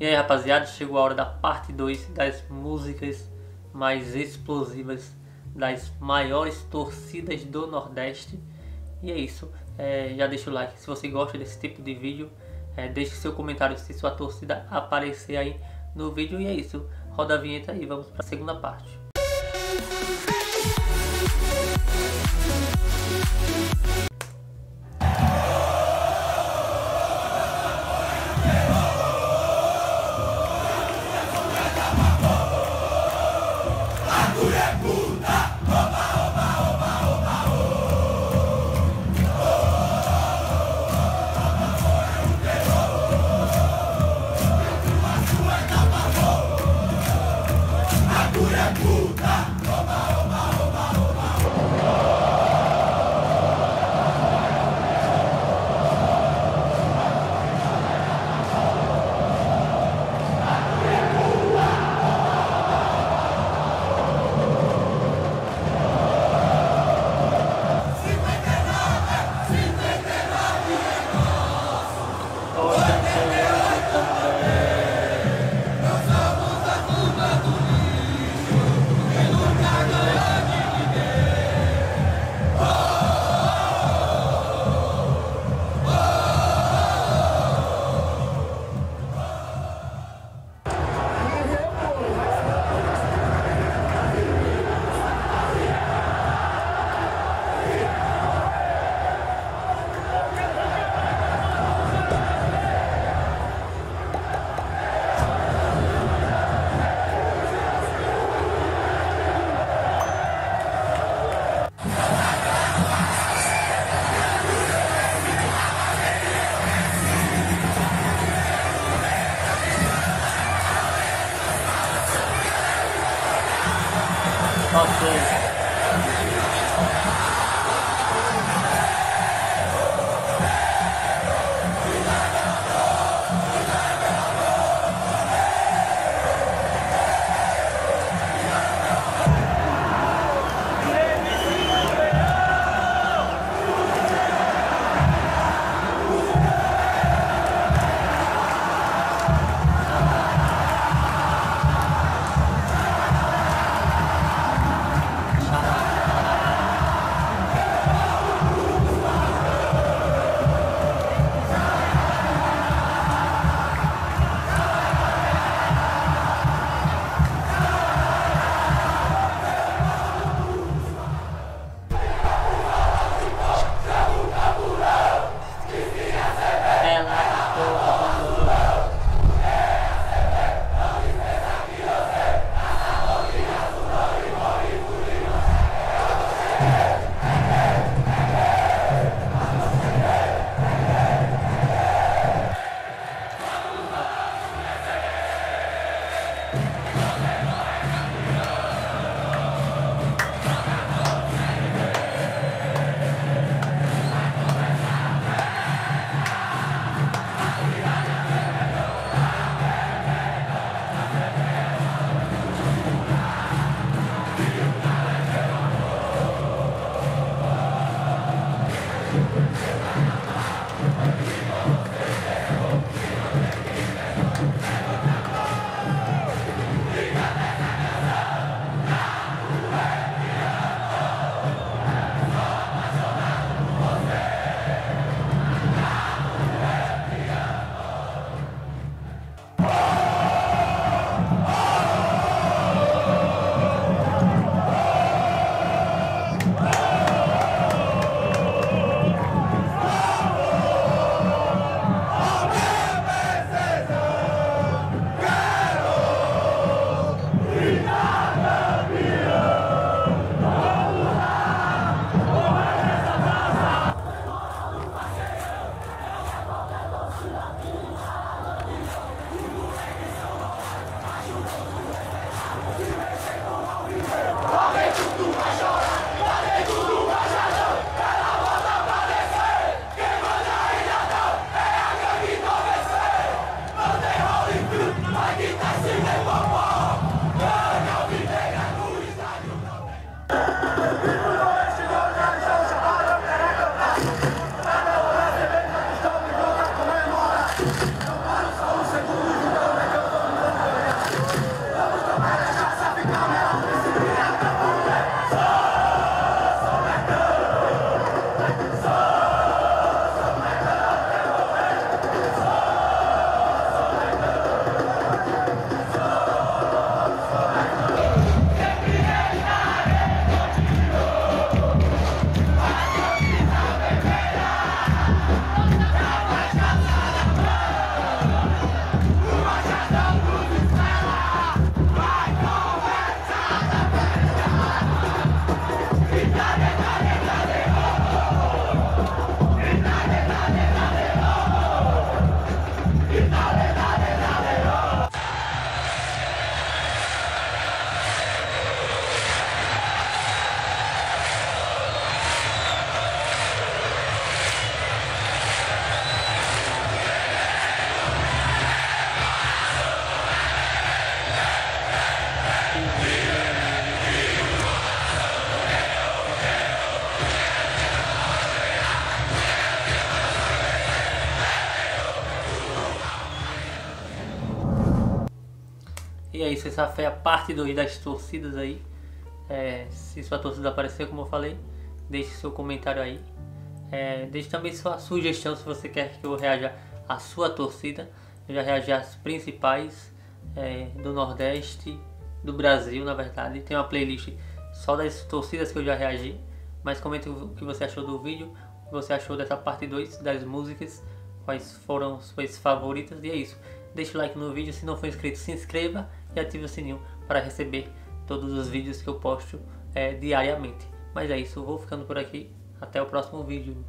E aí, rapaziada, chegou a hora da parte 2 das músicas mais explosivas das maiores torcidas do Nordeste. E é isso, já deixa o like se você gosta desse tipo de vídeo, deixe seu comentário se sua torcida aparecer aí no vídeo. E é isso, roda a vinheta e vamos para a segunda parte. E é isso, essa foi a parte 2 das torcidas aí. Se sua torcida aparecer, como eu falei, deixe seu comentário aí. Deixe também sua sugestão se você quer que eu reaja à sua torcida. Eu já reagi às principais do Nordeste, do Brasil, na verdade. Tem uma playlist só das torcidas que eu já reagi. Mas comente o que você achou do vídeo, o que você achou dessa parte 2 das músicas, quais foram suas favoritas. E é isso. Deixe o like no vídeo, se não for inscrito, se inscreva e ative o sininho para receber todos os vídeos que eu posto diariamente. Mas é isso, vou ficando por aqui. Até o próximo vídeo.